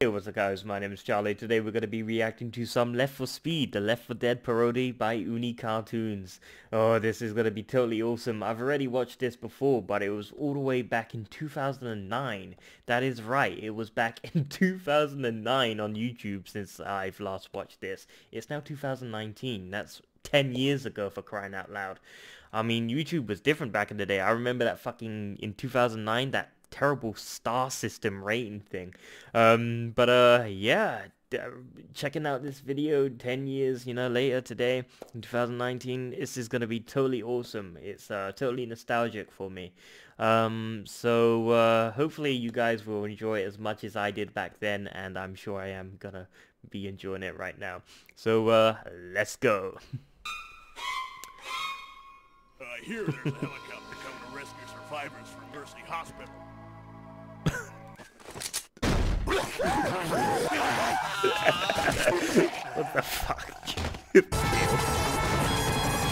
Hey, what's up guys, my name is Charlie. Today we're going to be reacting to some Left 4 Speed, the Left 4 Dead parody by Uni Cartoons. Oh, this is going to be totally awesome. I've already watched this before, but it was all the way back in 2009. That is right, it was back in 2009 on YouTube since I've last watched this. It's now 2019, that's 10 years ago, for crying out loud. I mean, YouTube was different back in the day. I remember that fucking, in 2009, that terrible star system rating thing, yeah, checking out this video 10 years later today in 2019, this is gonna be totally awesome. It's totally nostalgic for me, so hopefully you guys will enjoy it as much as I did back then, and I'm sure I am gonna be enjoying it right now, so let's go. I hear there's a helicopter coming to rescue survivors from Mercy Hospital. What the fuck?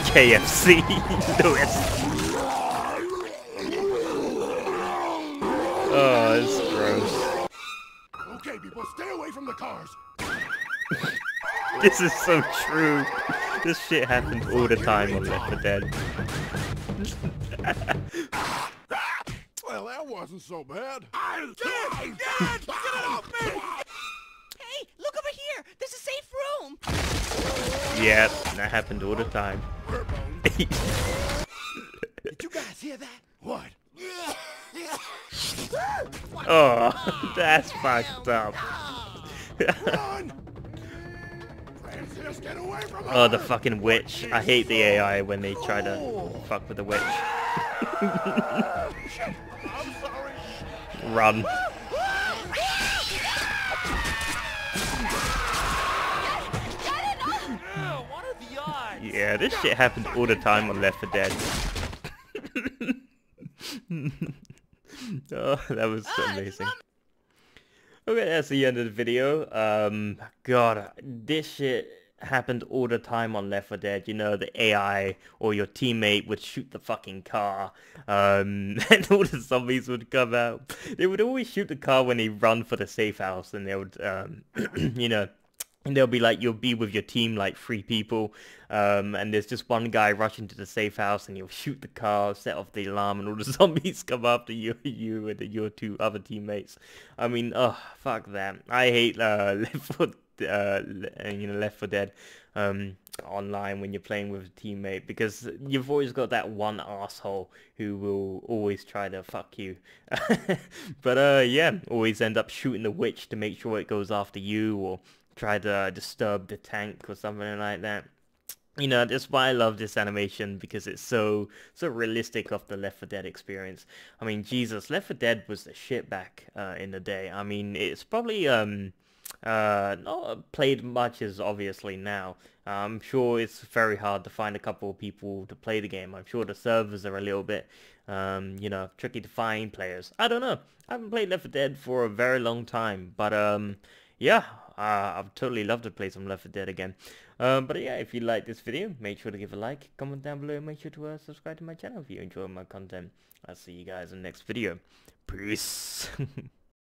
KFC. No, it's... Oh, it's gross. Okay, people, stay away from the cars. This is so true. This shit happens all the time on Left 4 Dead. Well, that wasn't so bad. Dad, get it off me! Hey, look over here. There's a safe room. Yeah, that happened all the time. Did you guys hear that? What? Oh, that's fucked up. Run! Francis, get away from her! The fucking witch. I hate the AI when they try to fuck with the witch. I'm sorry. Run. Yeah, this shit happened all the time on Left 4 Dead. Oh, that was amazing. Okay, that's the end of the video. God, this shit happened all the time on Left 4 Dead. The AI or your teammate would shoot the fucking car, and all the zombies would come out. They would always shoot the car when they run for the safe house, and they would, and they'll be like, you'll be with your team, like 3 people, and there's just one guy rushing to the safe house, and you'll shoot the car, set off the alarm, and all the zombies come after you and your 2 other teammates. I mean, oh, fuck that. I hate Left 4 Dead online when you're playing with a teammate, because you've always got that one asshole who will always try to fuck you. But yeah, always end up shooting the witch to make sure it goes after you, or try to disturb the tank or something like that. That's why I love this animation, because it's so realistic of the Left 4 Dead experience. I mean, Jesus, Left 4 Dead was the shit back in the day. I mean, it's probably not played much as obviously now. I'm sure it's very hard to find a couple of people to play the game. I'm sure the servers are a little bit tricky to find players. I don't know. I haven't played Left 4 Dead for a very long time, but yeah, I'd totally love to play some Left 4 Dead again. But yeah, if you like this video, make sure to give a like, comment down below, and make sure to subscribe to my channel if you enjoy my content. I'll see you guys in the next video. Peace.